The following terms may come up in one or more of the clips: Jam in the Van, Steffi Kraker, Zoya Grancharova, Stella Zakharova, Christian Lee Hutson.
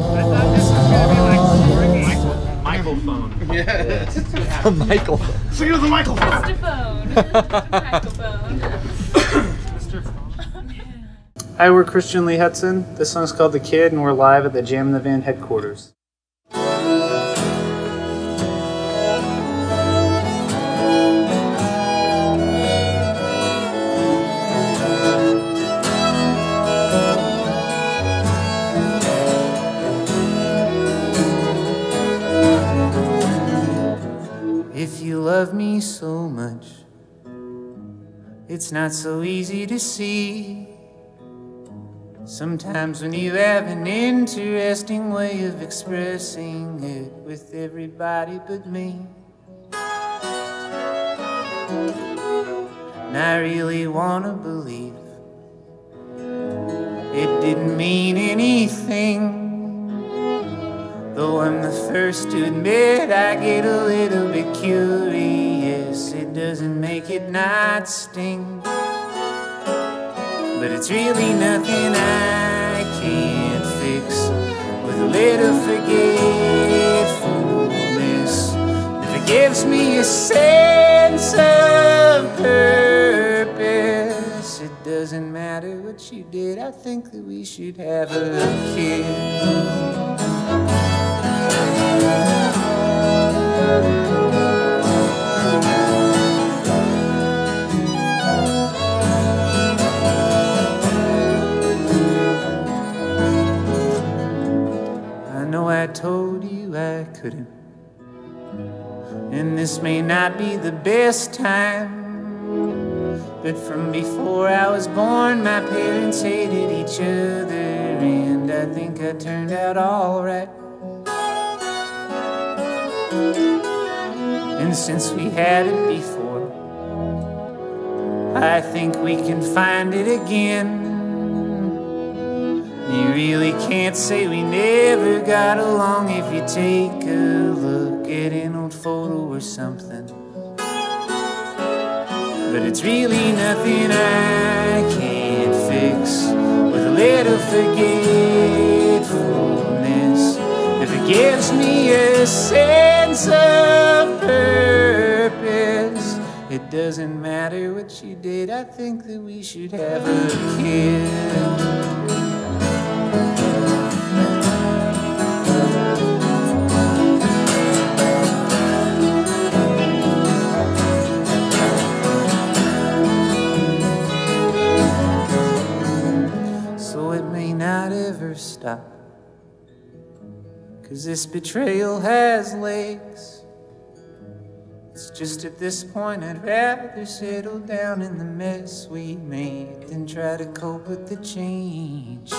I thought this was going to be like swirly. Michael phone. Yes. A Michael phone. So you're the Michael phone. Mr. Phone. Michael phone. Mr. Phone. Hi, we're Christian Lee Hutson. This song's called The Kid, and we're live at the Jam in the Van headquarters. If you love me so much, it's not so easy to see. Sometimes when you have an interesting way of expressing it with everybody but me, and I really want to believe it didn't mean anything. Though I'm the first to admit I get a little bit curious, it doesn't make it not sting. But it's really nothing I can't fix with a little forgetfulness that gives me a sense of purpose. It doesn't matter what you did, I think that we should have a little kid. I know I told you I couldn't, and this may not be the best time, but from before I was born my parents hated each other, and I think I turned out all right. And since we had it before, I think we can find it again. You really can't say we never got along if you take a look at an old photo or something. But it's really nothing I can't fix with a little forgetfulness if it gives me a sense of purpose. It doesn't matter what you did, I think that we should have a kid. Stop, 'cause this betrayal has legs. It's just at this point I'd rather settle down in the mess we made than try to cope with the change.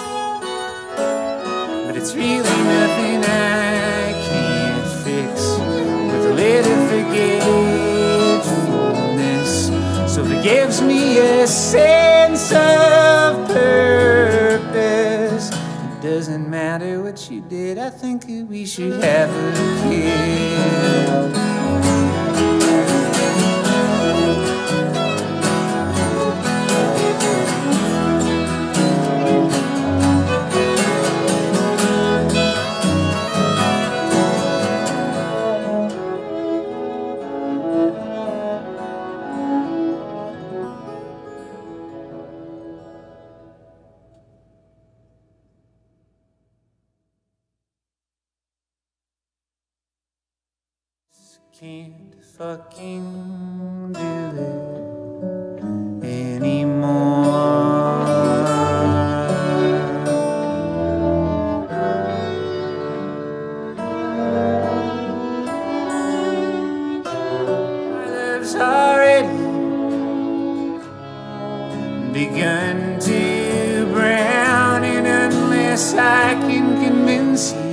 But it's really nothing I can't fix with a little forgetfulness, so it gives me a sense of purpose. Doesn't matter what you did, I think we should have a kid. Can't fucking do it anymore. Our love's already begun to brown, and unless I can convince you